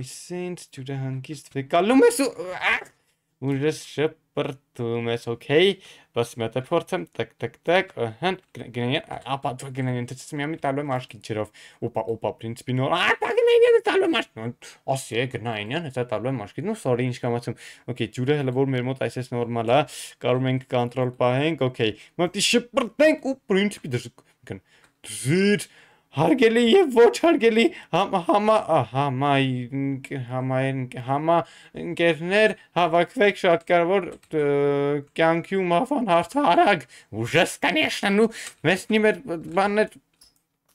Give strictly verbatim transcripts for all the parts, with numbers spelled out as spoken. I sent to the hanchist ca lumea su... Užas šepartumės, okei, pasmeta portam, tak, tak, tak, aha, gynėje, apa, tu gynėje, tu smėmi talvė maškin čirov, upa, upa, principi, nu, apa, gynėje, tu talvė maškin, o se, gynėje, tu talvė maškin, nu, sorry, inškamacum, okei, čūrė, hele, vor, mermot, aises normala, karmenk, kontrol, pahenk, okei, mapti šepartenk, u, principi, drzuk, gyn, drzit, Hargeli e voci Hargeli Hama Hama Hama Hama Hama Gerner Havakvek și atcarvor Kyankiu Mafan Hartarag Ujas, конечно, nu Mes nimer banet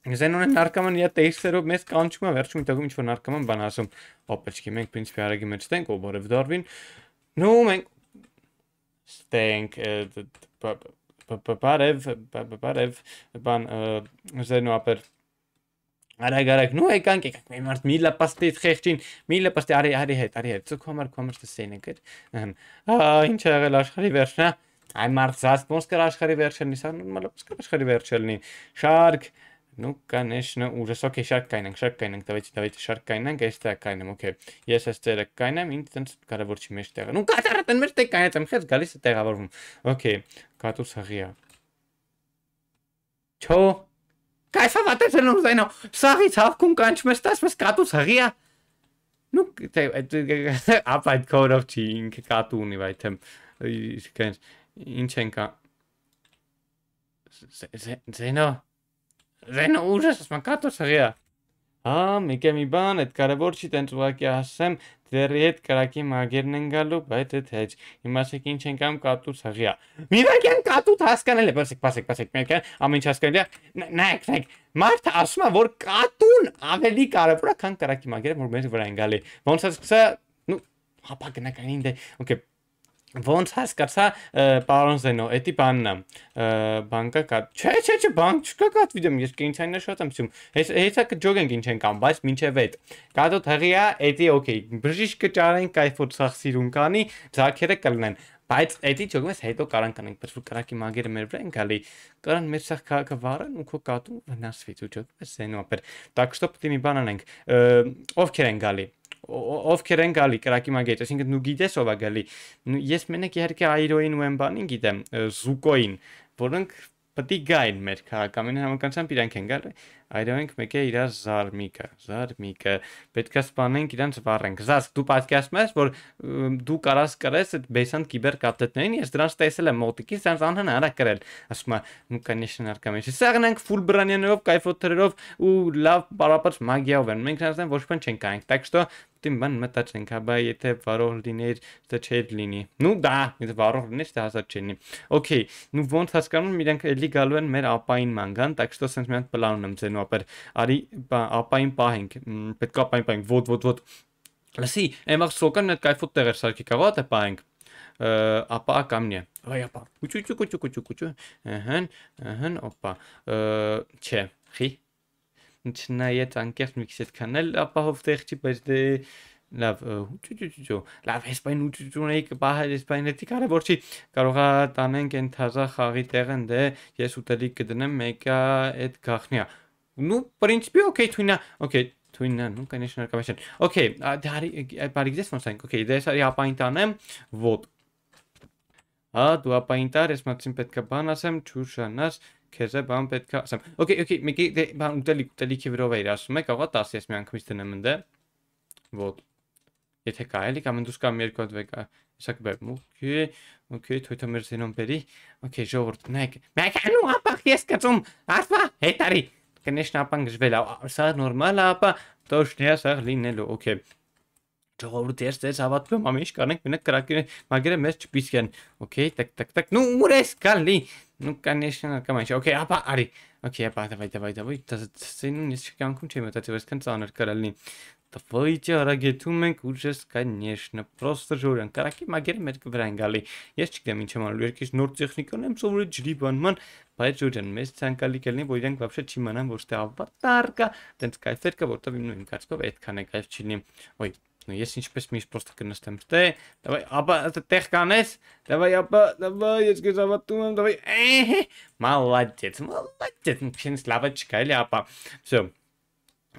Zenon narkaman ia teiserov mes kanchum verchum itagum ինչ որ narkaman ban asum Opechki menk principi aragi mech tenk oborev darvin Nu menk Stenk Parev Parev ban zeno aper Arag, arag, nu e canc, e canc, mi-e mart, mi-e la paste, trechin, mi-e la paste, are, are, head, are, head, so comar, comar, să se negăd. Ah, ince, are, laș, care vers, na? Ai mart, zas, mons, că laș, care vers, ni s-a, nu, mă lăpăs, că laș, care vers, ni. Shark, nu, ca neș, nu, ujas, ok, shark, kainang, shark, kainang, taveti, taveti, shark, kainang, este, kainam, ok. Yes, este, kainam, intent, care vor și mește, nu, gata, arată, merte, kainat, am hez, galis, te, vorbim. Ok, catus, haria. Ciao. Ca să văd ce nu știu, sari, țaf, cum canci, mă stas, mă scatus, haria. Nu, apait code of cink, cartoon, vai tem. Incenca. Zeno. Zeno, ujas, mă catus, haria. Ah, mi kemi ban, et care vor și tențuakia hasem, teriet, caraki, magernengalu, baitet hedge. Imasek incencam catus, haria. Mira, chiar catus, hascanele, pasec, pasec, pasec, mercan, am inceascanele, nac, nac. Marta, asuma vor catun, aveli care vor can caraki, magere, vorbesc vor engale. Vom să, nu, apac, nacaninde, ok. Vom să scarsa, paron zeno, etipan, banca cat. Ce, ce, ce, banc, ce, cat, vedem, ești că incendiu, așa am simt. Este că jogging incendiu, bați, mince, vet. Cadă tăria, eti, ok. Brăjiș că cealaltă, că ai fost să siruncani, zachere calnen. Bați, eti, jogăm, să hei, to caran canen, pentru că caraki magere merge în cali. Caran merge să ca cavara, nu cu catu, n-ați fi tu jog, zeno aper. Dacă stop, timi bananeng. Ofchere în cali. Ofchere în cali, caraki magere, singur nu ghideș ova cali. Nu, ies mene chiar că airoin uem bani ghidem, zucoin. Porunc, pati gain merg, ca mine am cansan piran kengare. Airoin meke ira zar mica, zar mica. Petka spanen kiran svarang. Zas, tu podcast mes, vor du caras cares, besant kiber captetneni, es drans tesele motiki, zans anhan ara karel. Asma, nu kanishn arkamesh. Sarnank full branyanov, kayfoterov, u lav parapats magia oven. Menk sansen voshpen chenkank. Tak sto timban metatsnenk, habai ete varor liner, sta chedlini. Nu da, ete varor liner sta hasacheni. Okay, nu vont haskanun mirank eli galven mer apain mangan, tak sto sens miant planunem zenu apar ari apain pahenk petka apain pahenk vot vot vot lasi emak sokan net kayf ot teger sarki kavat pahenk apa kamne ay apa kuchu kuchu kuchu kuchu kuchu ahan ahan opa che khi nchnaet ankert mixet kanel apa hofterchi beste lav kuchu kuchu lav espain uchunek bahar espaineti care vorchi karoga tanenk enthaza khaghi tegen de yes uteli kdnem meka et gakhnia Nu, principiu, ok, tuina, ok, tuina, nu, că nici nu ar cam Ok, dar par exemplu, ok, deci are apaintanem, vot. A, tu apaintare, smațim pe cabanasem, ciușanas, cheze ban pe casem. Ok, ok, mi-e de ban utelic, utelic, vreo asume, ca o tasie, mi-am cumiste de vot. E te caeli, că am indus ca miercot vega. Să bem, ok, ok, tu te mergi în peri, ok, jort, nec. Mi-a nu apachiesc, că zum, asta, hetari. Că nești apang zvela, sa normal apa, toșnea sa linelu, ok. Jor, este sa avat pe mamiș, că ne pune cracine, magere mergi piscian, ok, tac, tac, tac, nu uresc cali, nu ca nești cam aici, ok, apa ari, ok, apa, da, vai, da, vai, da, vai, da, să nu ne știam cum ce mai tăți, vezi când s-a înărcărălni. Da, voi ce araghetumen cu urcesc ca nești, prostă jurian, caraki magere mergi vrangali, ești că mi-am cemal, urcesc nord tehnică, nu am să urci liban, man, Păi, Jordan, mest sancali că ne voiam că văpșe cimanam vorste avatar ca, pentru că ai făcut că vorta vim noi în cartco, vei că ne cai cinim. Oi, nu ești nici pes miș prost că nu suntem stai. Da vai, apa te tehcanes, da vai apa, da vai, ești că zava tu mă, da vai. Eh, maladet, maladet, nu știu slavaci că ele apa. So,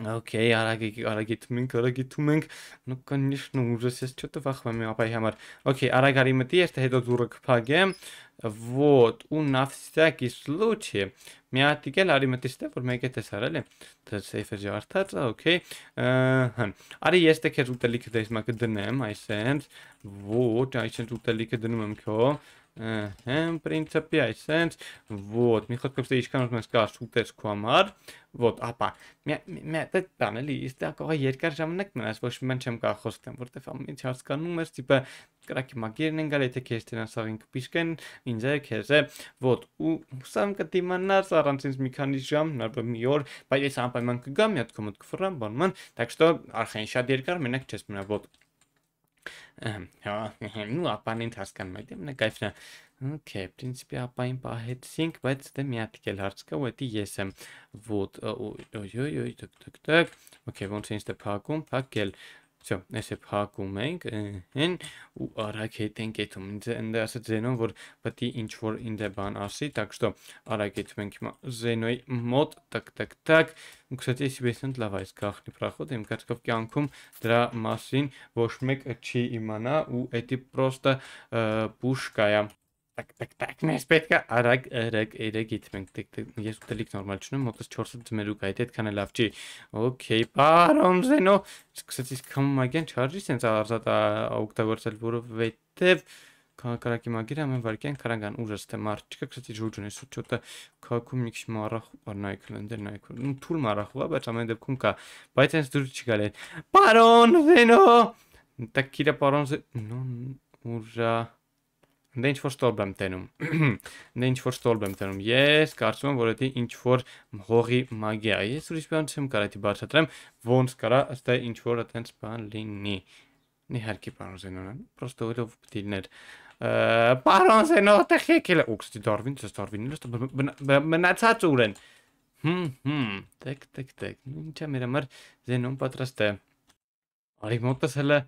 Okay, alle geht, alle geht Mink, alle geht Mink. Nu kann nicht nur, das ist schon der Wach, wenn wir dabei haben. Okay, alle gar nicht mehr, da hätte zurück packen. Вот, у нас всякий случай. Μια τικέλα αριμετιστέ, φορμέ και τεσσαρέλε. Τεσσέφε ζωάρτατσα, οκ. Άρα είστε και ζουτελίκ δέσμα και δενέμ, αισέντ. Вот, αισέντ ζουτελίκ και δενέμ πιο. În principiu, ai sens. Vot, mi-a făcut să-i scanăm să-mi scanăm să-mi scanăm. Vot, apa. Mi-a dat panelii, este acolo ieri care și-am necmenas, vă și mergem ca hostem. Vor te fac minți, ar scan numeri, tipe, cred că mă ghirin în galete chestii, n-a să avem cu piscen, minze, cheze. Vot, usam că tima n-ar să aram sens mecanizam, n-ar pe mior, bai de să am pe mânc gam, mi-a comut cu fără, bun, mân, tak što, ar fi înșa ieri care mi-a necces mine, vot. Nu aparent hascan mai demne gaifne. Ok, principiul aparent pa het sync, բայց դե մի հատ էլ հարց կա, ու դա ես եմ։ Ոտ, օյոյոյ, տկ տկ տկ։ Okay, ոնց է ինձ փակում, փակել։ Չէ, ես է փակում ենք, հեն ու արագ հետենք եթում։ Ինձ ընդ ասած Զենոն, որ պետք է ինչ որ ինձ բան ասի, так что արագ եթում ենք հիմա Զենոյի մոտ, տկ տկ տկ։ Կսացի սիբեսնտ լավ այս գախնի պրախոտ, իմ կարծիքով կյանքում դրա մասին ոչ մեկ չի իմանա ու էդի պրոստը պուշկա է։ Տակ տակ տակ նես պետք է արագ արագ արագ իթմենք, ես ուտելիք նորմալ չնում, մոտս չորսը ձմերու կայտ է, դքան է լավ չի, ոքեյ, պարոն Զենո, սկսեցիս կմագեն չարժի սենց արզատ օգտագործել, որովհետև Քարակի մագիրը ամեն վարկյան քարական ուժս թե մարտիկը քսեցի ժուջուն էս չոտը քակում մի քիչ մարախ բանայք լնդեր նայք ու թուլ մարախուա բայց ամեն դեպքում կա բայց այնս դուր չի գալի պարոն Զենո տակիրա պարոն նո ուժա Դե ինչ որ ստոլբ եմ տենում։ Դե ինչ որ ստոլբ եմ տենում։ Ես կարծում եմ, որ դա ինչ որ հողի մագիա է։ Ես ուրիշ բան չեմ կարա դի բացատրեմ, ոնց կարա ըստե ինչ որ այդպես բան լինի։ Իհարկե պարոն Զենոն, պրոստո ուրով դիներ։ Պարոն Զենո, թե քեքել օքսի Դարվին, թե Դարվինն է, մնացած ուրեն։ Հմ, հմ, տեք, տեք, տեք։ Ինչա մեր համար Զենոն պատրաստ է։ Արի մոտս հələ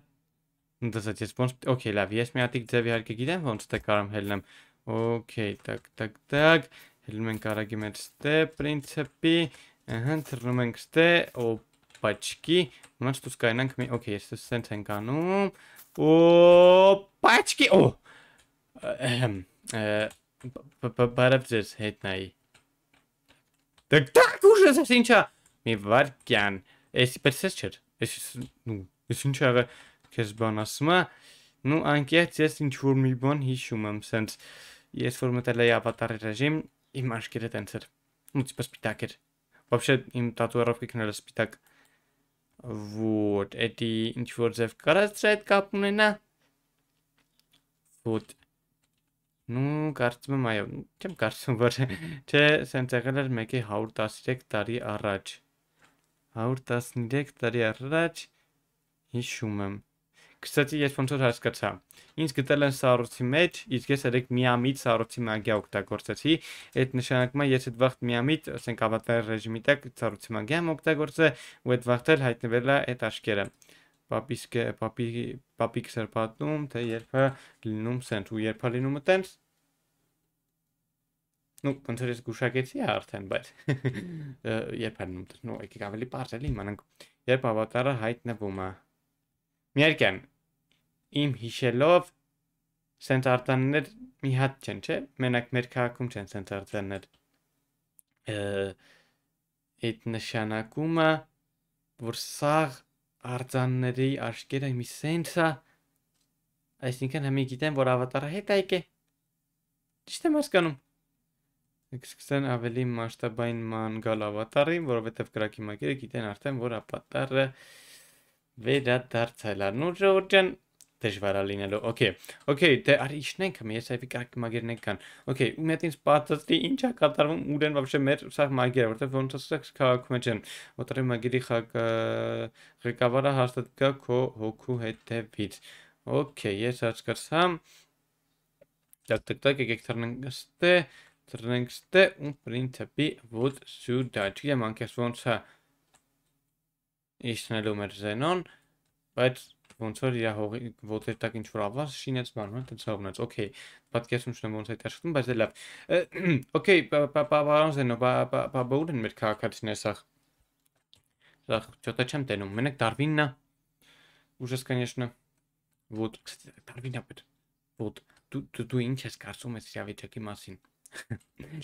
Դասաց ես ոնց օքեյ, լավ, ես մի հատիկ ձև իհարկե գիտեմ, ոնց թե կարամ հելնեմ։ Օքեյ, տակ տակ տակ, հելնում ենք արագի մեր ստե պրինցիպի, ըհը, թռնում ենք ստե օպաչկի, հիմա ստուս կայնանք մի, օքեյ, ես սենց ենք անում, օպաչկի, օ, ըհմ, բարև ձեզ հետնայի։ Տակ տակ ուժս ես ինչա, մի վարկյան, ես պերսես չեր, ես ինչա աղը, Քեզ բան ասում է, նու անկեղծ ես ինչ-որ մի բան հիշում եմ, սենց ես որ մտել էի ավատարի ռեժիմ, իմ աշկերը տենց էր, ու տիպը սպիտակ էր, բաբշե իմ տատուերով կգնել է սպիտակ, ոտ, էդի ինչ-որ ձև կարած չէ այդ կապ ունենա, ոտ, նու կարծում եմ այո, չեմ կարծում որ, չէ սենց եղել էր մեկի հարյուր տասներեք տարի առաջ, հարյուր տասներեք տարի առաջ, հիշում եմ Կստացի ես ոնց որ հասկացա, ինձ գտել են սառուցի մեջ, իսկ ես երեկ միամիտ սառուցի մագիա օգտագործեցի, այդ նշանակում է ես այդ վաղտ միամիտ, ասենք ավատարի ռեժիմի տակ սառուցի մագիա եմ օգտագործել ու այդ վաղտ էլ հայտնվել է այդ աշկերը, պապիկս էր պատնում, թե երբ է լինում սենց ու երբ է լինումը տենց, նու ոնց որ ես գուշակեցի է արդեն, բայց երբ է լինում տենց, նու եկեք ավելի պարզելի իմանանք, երբ ավատարը հայտնվում է Միարկյան, իմ հիշելով սենց արտաններ մի հատ չեն, չէ, մենակ մեր կաղաքում չեն սենց արտաններ, այդ նշանակումը, որ սաղ արտանների աշկերը մի սենցա, այսինքն հմի գիտեմ, որ ավատարը հետ այք է, չիշտ եմ ասկանում, սկսեն ավելի մաշտաբային ման գալ ավատարին, որովհետև գրակի մագերը գիտեն արդեն, որ ավատարը վերադարձել արն ու ժողորջան դժվարա լինելու, ոկե, ոկե, դե արի իշնենք հմ ես այվի կարակի մագերն ենք կան, ոկե, ու միատ ինձ պատացրի ինչ է կատարվում ուրեն վապշե մեր սաղ մագերը, որտև ոնց ասրեք կաղաքում է չեն, ոտրի մագերի խղկավարը հաստատկա քո հոգու հետևից, ոկե, ես աշկրսամ, տակ տակ տակ եկեք թրնենք ստե, թրնենք ստե ու պրինցպի ոտ սուդաչի եմ անկես ոնց հա Իսնելու մեր Զենոն, բայց ոնց որ իրա հողի ոտեր տակ ինչ-որ ավաս շինեց բանում են, տենց հողնեց, ոկեյ, պատկերս ունչնեմ ոնց այդ աշխտում, բայց է լավ, ոկեյ, պարոն Զենո, բա ուր են մեր կաղաքարցին է սաղ, Так, что-то чем-то не умеет. Тарвина. Ужас, конечно. Вот, кстати, Тарвина будет. Вот. Тут tu inces ca asume să aveți aici masin.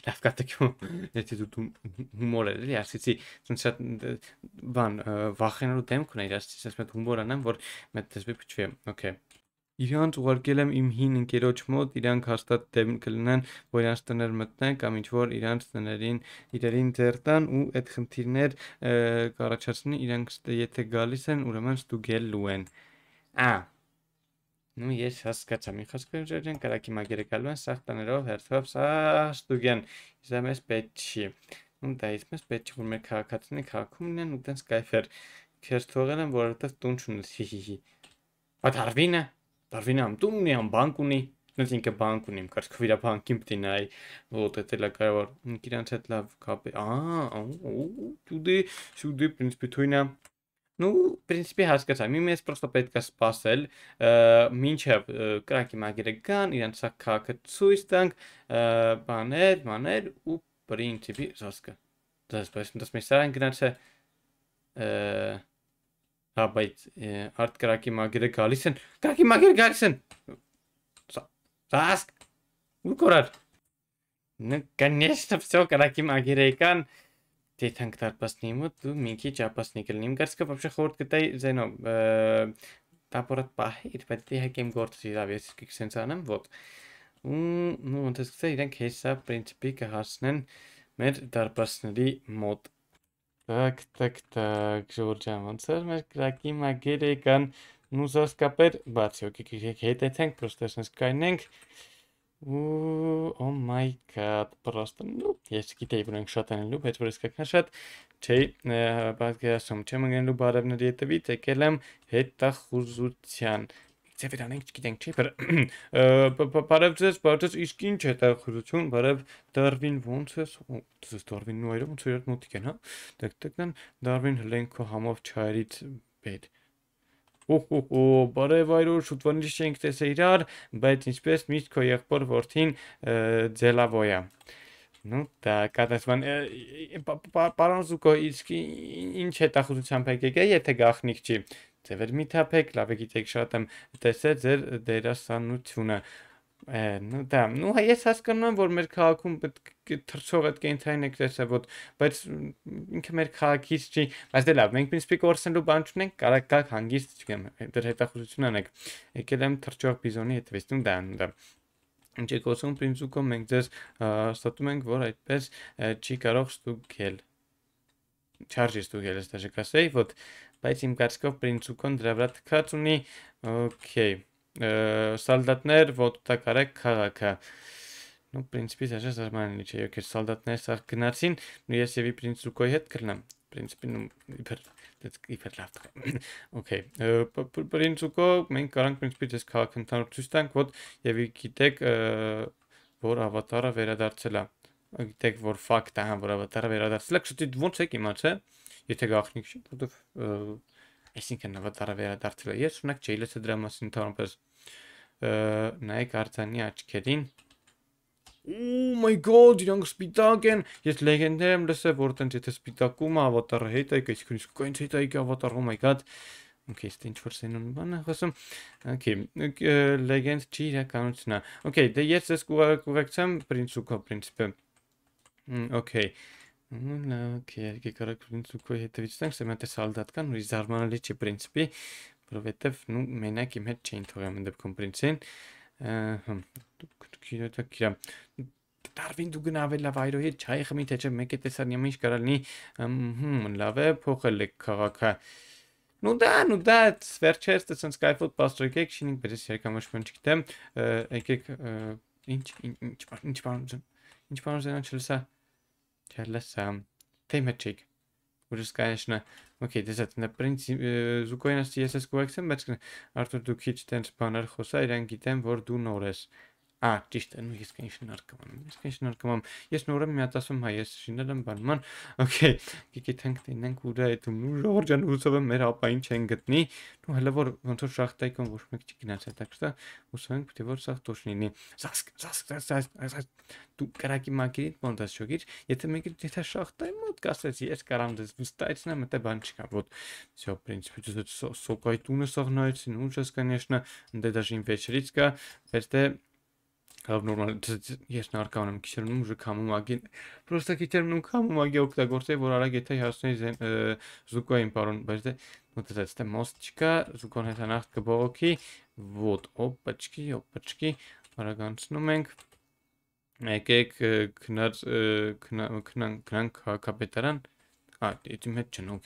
La fata că este tu humorele, le asți ți sunt să van vachen lutem cu ne asți să smet humora n-am vor met desbe pichve. Okay. Իրանց ուղարկել եմ իմ հին ընկերոջ մոտ, իրանք հաստատ դեմ կլինեն, որ իրանց տներ մտնեն կամ ինչ որ իրանց տներին իրերին ձեռ տան ու այդ խնդիրներ կառաջացնի, իրանք եթե գալիս են, ուրեմն ստուգելու են։ Ա։ Ну ես հասկացա, մի խոսքով են կարակի մագերը գալու են սաղ տներով, հերթով սա ստուգեն։ Իսկ ամես պետք չի։ Ու դա իսկ մեզ պետք որ մեր քաղաքացիները քաղաքում լինեն ու տենց կայֆեր։ Քեր թողել են, որովհետև տուն չունես։ Հիհիհի։ Պատարվինը Tarvinam tumni am bancuni, nu zic că bancunim, că ar da bankim tinai, votate la care vor, închidanțet la cape, aaa, tude, sude, principi tuina, nu, principi hascața, mi-e mes prosto pet ca spasel, mincev, craki magiregan, iranța ca că suistang, baner, maner, u principi, zasca. Despre sunt desmesarea închidanțe, Da, băi, art cracki magere galisen. Cracki magere galisen. Să, să, urcorar. Nu, конечно, все cracki magere can. Te tank tar pasnim, tu minki cha pasniklim, gars că вообще hort că tai zeno. Taporat pa, it pati ha kem gort si da vies ki sensanam vot. Nu, untes că iran kesa principi că hasnen mer tar pasneri mod. Так, так, так, Georgian, am să merg la chima Geregan, nu s-a scapat, bați, ok, hei, tank, prostesc, skyning. Oh my god, prost, nu, ești chitei, vreun shot în lup, ești vreun scac nașat, cei, bat că sunt ce mângând lup, arăb ne dietă vite, că le-am heta huzuțian. Ți-a vedea nenci, chitei, ce per, parăb zes, parăb iskin, ce ta huzuțiun, parăb Darwin vonțes, Ես Darwin նու այրում ծույրատ մոտիկ են, հա, դեկտեքն Darwin հլենքո համով չայրից բետ։ Օհոհո, բարև այրոր, շուտվանիչ չենք տես է իրար, բայց ինչպես միշտ քո եղբոր որդին ձելավոյա։ Ну, դա կատասվան, պարոն Զուկո, իսկ ինչ հետախուզությամբ եք եկե, եթե գախնիկ չի։ Ձևեր մի թափեք, լավ է գիտեք շատ եմ տեսել ձեր դերասանությունը։ Nu, da, nu, hai să scanăm vor merca acum, pentru că trebuie să intrăm în acesta, văd, pentru că merca aici, asta e la, mai bine spui că oricum nu bănuim, că dacă hangiți, dar hai să facem un ec, că le-am trebuie bizonii, te vezi, nu da, nu da. În ce caz un prințul cum mergeți, statul merg vor aici, ci carog stugel, charge stugel, asta e ca să ei văd, bai țin că prințul cum drevrat cățuni, ok. Soldatner, votul care caraca. Nu, principii așa s-ar mai nici eu că soldatner s-ar gnațin, nu iese vi prințul coihet cărnăm. Principii nu, hiper laftă. Ok, prințul co, men caranc principii des caracantanul tüstank, vot, e vi gitec vor avatara veradarțela. Gitec vor fac tahan vor avatara veradarțela, că știi vonț e imace, e te gahnic și pot Այսինքն նավատարը վերադարձել է։ Ես ունակ չէի լսել դրա մասին ընդհանրապես։ Նայեք արձանի աչքերին։ Oh my god, իրանք սպիտակ են։ Ես լեգենդներ եմ լսել, որ տենց եթե սպիտակում է ավատարը հետ է, այսինքն իսկ կայնց հետ է ավատար, oh my god։ Okay, este ինչ որ սենուն բանը խոսում։ Okay, լեգենդ չի իրականությունա։ Okay, դե ես ես կուղեկցեմ պրինցուկո պրինցիպը։ Okay։ Chiar că corect principiul cu hetevițtang se mete saldat ca nu izarmanele ce principii provetev nu menea că merge ce intrăm de comprințen. Dar vin duc nave la vairo e chai hamite ce mechete să ne mișcă alni lave pohele caraca. Nu da, nu da, sferce este sunt skyfot pastor cake și nici pe să cam așa citem. Inci inci inci paunzen. Inci paunzen acela. Chiar lăsăm. Te-ai merge. Ușa scaieșnă. Ok, dezat. Ne prinți. Zucoina să iese cu accent. Mergi. Artur duchici ten spanar. Hosa. Iran gitem vor du nores. A, ăștia nu ești ca și narcoman. Ești ca și narcoman. Ești nu rămâi atasum mai ești și ne dăm bani, man. Ok. Kiki tank te nen cura e tu nu Georgia nu să vem era pe închengat ni. Nu hele vor într-o șahtai cum vor mă chici nata taksta. O să înc puteți vor să toșni ni. Zask, zask, zask, zask. Tu caraki makrit, pontas șogici. E te migri te șahtai mod ca să ți ești caram de stai-ți ne mete bani ca vot. Все, в принципе, тут сока и тунесах найти, ну сейчас, конечно, да даже им вечерицка, верьте. Normal, ești narcoman, am kisher nu mă cam magin. Prosta kisher nu cam magi octagorse vor ala gete hasne zucoim paron. Băieți, multe este mostchka, zucon este nacht geboki. Vot opachki, opachki, ara ganz numeng. Ekek knar knan knan kapitaran. A, ești mergen, ok.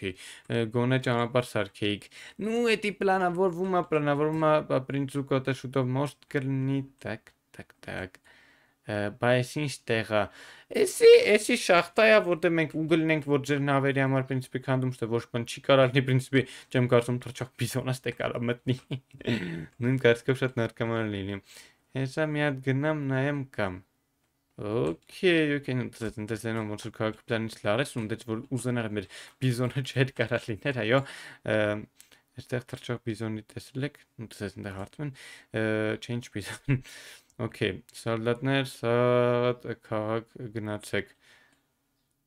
Gone ce am par sarcaic. Nu eti plana vor vuma plana vor ma prin zucota șutov most kerni tak. Tak, tak. Bai sinistera. Esi, esi shahtaia vorte menk ugelnenk vortzerin averi amar principi kandumste vorshpan chi kararni principi chem karsum torchak bizonas te karametni. Nun karskov shat narkoman lilim. Hesa miat gnam nayem kam. Okay, okay, nu trebuie să ne învățăm că planul clar este unde vor uzănare mer bizona chet kararlinet ayo. Este torchak bizonit eslek. Nu trebuie să ne hartmen. Change bizon. Ok, soldatner, sat, kag, gnacek.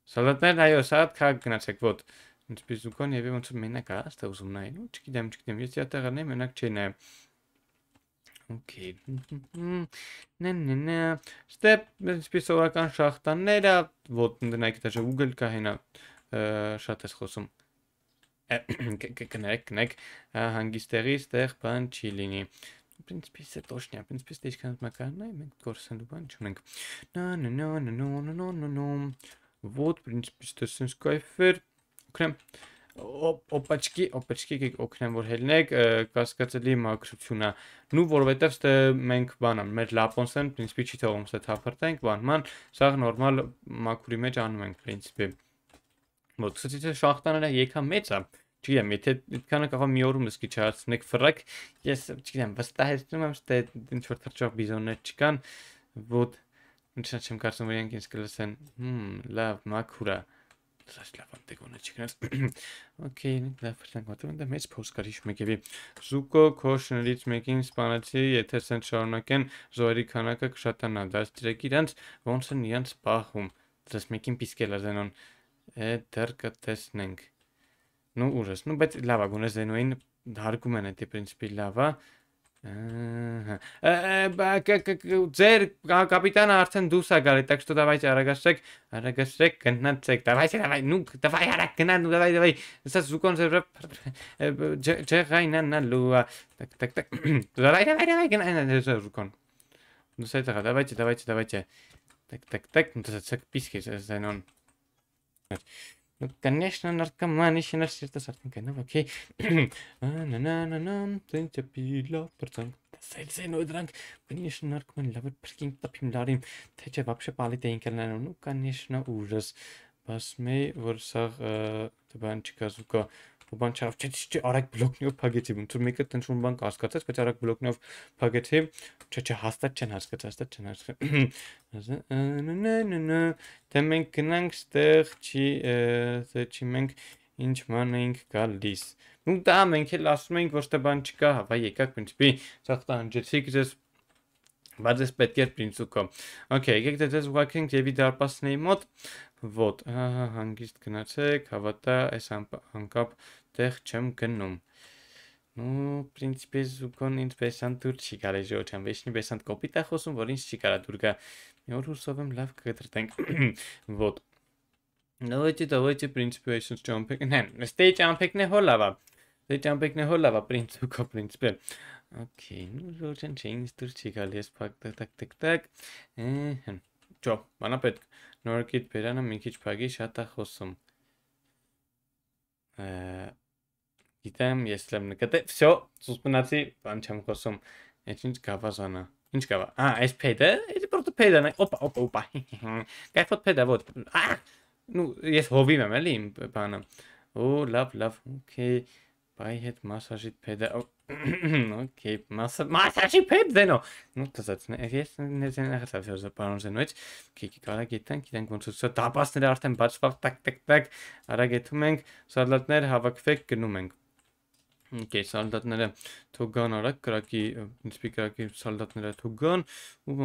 Soldatner, aio, sat, kag, gnacek, vot. Îți pizucon, e un menac asta, uzum n-ai, nu? Ce chidem, ce chidem, este atara, ne menac ce ne. Ok. Ne, ne, ne. Step, îți pizucon, ca în șahta, ne da, vot, unde n-ai chitaja, ugel, ca hena, șates, hosum. Knec, knec, hangisteris, ter, pan, cilini. Principii se toșnea, principii se deșcanat măcar, n-ai mec gor să nu bani, ciunec. Na, na, na, na, na, na, na, na, na. Vot, principii se toșnea, skyfer. Oknem. Opačky, opačky, kik oknem vor helneg, kaskațeli makrupțiuna. Nu vorbetev ste menk banan, mer laponsen, principii citevom se tafartenk, banman, sag normal makuri meci anumenk, principii. Vot, să ți se șahtanele, e ca meța. Cine mi-a dat? Cine a făcut miorul de schițare? Cine a făcut? Yes, cine a făcut? Cine a făcut? Cine a făcut? Cine a făcut? Cine a făcut? Cine a făcut? Cine a făcut? Cine a făcut? Cine a făcut? Cine a făcut? Cine a făcut? Cine a făcut? Cine a făcut? Cine a făcut? Cine a făcut? Cine a făcut? Cine a făcut? Nu uras, nu bet lava gunes de noi dar cu mine te principii lava. Ba că că zer capitan arten dusa gare tak что давайте арагашек арагашек кнадцать давайте давай ну давай арак кнан давай давай să zucon să ce raina na lua tak tak tak давай давай давай кнан să zucon nu se tăga давайте давайте давайте tak tak tak nu să să pische să non. Nu, конечно, наркоманы, ще наши сердца сартинка, ну, окей. На-на-на-на-нам, тэнця пила, парцанг, тасэльцэ, ну, дранг. Конечно, наркоманы, лавы, паркинг, тапим, ларим. Тэчэ, вообще, пали, тэнкер, ну, конечно, ужас. Басмей, ворсах, табанчика, зука. Banca, ce ce arăc blocneu pagetim. Tu mi-ai cât într-un banc ascătă, ce ce arăc blocneu pagetim. Ce ce hasta ce nască, ce asta ce nască. Nu nu nu nu. Temeng knang stăr ci să ci meng inch maneng galis. Nu da meng că las meng vorste banca, havai e ca principi. Sachta angetic zes. Bazes petker principco. Ok, că te zes walking te vidar pas nei mod. Vot, hangist knacek, Avatar, esam hankap, teh chem gennum. Nu, principi zucon interesant turci care joci, am veșni besant copita hosum vorins și cara turca. Eu rusovem lav către tank. Vot. Dovete, dovete, principiul ești ce am pec. Ne, stai am pec neholava. Stai am pec neholava, principiul, principiul. Ok, nu joci ce ins turci care ești pac, tac, tac, tac, tac. Ciao, mana pet. Norkit perana mikic pagish hata khosum. Kitam yeslem nekate. Vsyo, suspanați, pancham khosum. Ecinci kava zana. Inci kava. Ah, es peda? Eti proto peda. Opa, opa, opa. Gai fot peda, vot. Ah! Nu, es hovi mem, elim, pana. Oh, love, love. Ok. Spaihet masajipede. Ok, masa, masajipede, no. Nu uitați, ne este nezină să vă zăparăm noi. Kiki kala getan, kiten construcția tapas ne artem batsfav tak tak tak. Ara getumeng, saldatner havak fek gnumeng. Ok, saldatnere togan arak kraki, nispi kraki saldatnere togan.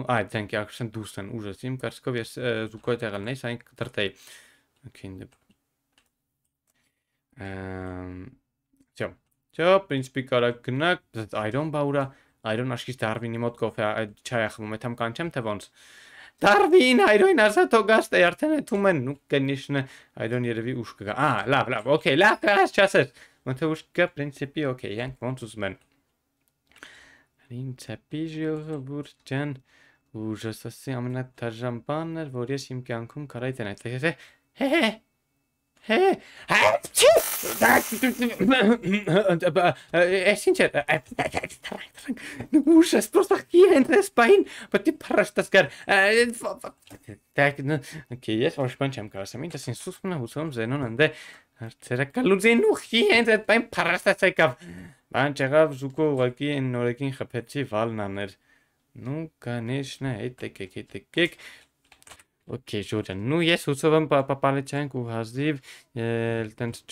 Ai, thank you, akşen dusen, ujasim, karskov yes zukoj tegal nei, sain tartei. Ok, inde. Um, Ciao. Ciao, principi care gnac, I don't baura, I don't aşkis Darwin imot cofe, çay axım, metam kançem tevons. Darwin, I don't asa togas de artene tumen, nu kenişne, I don't yerevi uşka. Ah, lav, lav, ok, lav, kas çaset. Mete uşka principi, ok, yank vonsus men. Principi jö burçen, ujasası amına tarjambanlar, vorya simkankum karaytene. He he. He, e sincer, nu ușa, sprosta hier între spain, pe tip parastas gar. Ok, yes, o spanci am care să minte, sunt sus până usăm zenon unde arțera caluze nu hier între spain parastas cav. Ban cegav zuco aquí în norekin hapetsi valnaner. Nu caneșna eteke eteke. Ok, Jordan, nu ies usovăm pe papalecen cu haziv, el tens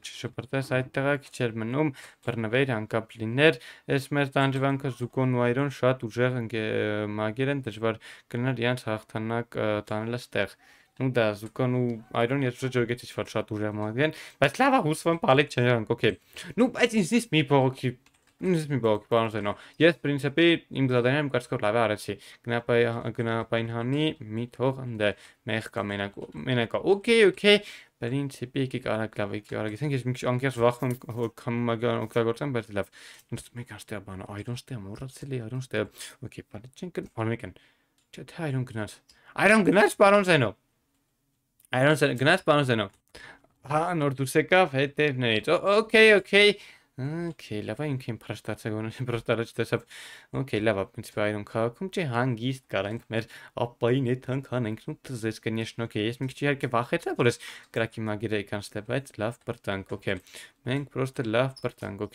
ce părtes ai tăga, cel menum, părnăveri, ancap liner, es mert angevan că zuco nu airon, șat ujer înge magiren, deci var călner ians hahtanac tanele steg. Nu da, zuco nu airon, ies ujer geți făr șat ujer magiren, ba slava usovăm papalecen, ok. Nu, ați insist mi pe ochi. Nu știu bine, că nu știu. Yes, principii, îmi zădăneam că scot la varății. Gna painhani, mitoh, unde merg meneca. Ok, ok. Principii, că ala clave, că ala găsesc, că mi-aș anchea să văd cum mă gândeam, că gorțam pe telef. Nu știu, mi-aș stea bana. I don't stea, morățele, I don't stea. Ok, panicen, palmecen. Ce te-ai don't gnas? I don't gnas, paron zeno. I don't gnas, paron zeno. Ha, norduseca, fete, neit. Ok, ok. Ok, lava încă-i prăștață, găună și prăștară ce tăsăp. Ok, lava, principiu, ai dunca, cum ce hangist, care încă mer, apai ne tânca, încă nu tăzesc, că nești, ok, ești mici ce herke vahetă, voresc, cracii magirei, că înște băieți, lav părtang, ok. Menc, prostă, lav părtang, ok.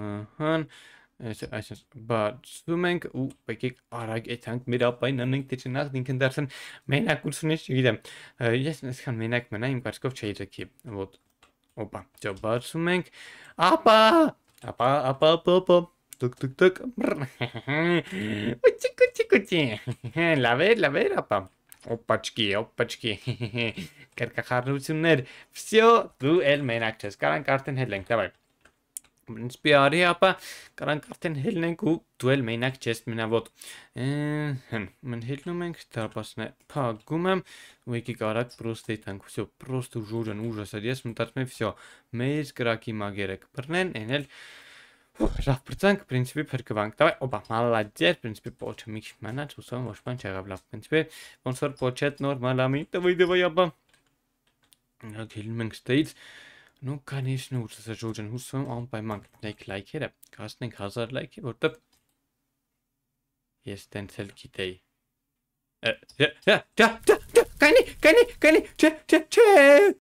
Ahan, așa, ba, sumenc, u, pe kek, arag, e tânc, mir apai, n-am încă ce n-ați, din când dar sunt, menac, ursunești, uite. Yes, nescan, menac, mena, îmi parcov ce aici, ok, vot. Opa, ce bărsumeng. Apa! Apa, apa, apa, apa. Tuc, tuc, tuc. Uci, cuci, cuci. La ver, la ver, apa. Opački, opački. Kerkaharnuțuner. Всё, tu el menacces. Karan karten hellenk, davai. Principiari, apa. Karan karten hellenk u tu el menacces menavot. Men helnumeng, tarpasne pagumem. Uiki garak proste tank, всё, prostu juren ужас, adies, mutatsme всё. Meis graki magerek. Prnen enel. Raf prank, principi perkvank. Davai, opa, malajer, principi poch mix manat, usam voshpan chagavlav. Principi, sponsor pochet normalami. Davai, davai, apa. Nat helmeng states. Nu canești nu urță să joci în husfăm, am pe manc. Ne-ai like-ere, ca să ne-ai hazard like-e, vortă. Este înțel chitei. Cani, cani, cani, ce, ce, ce?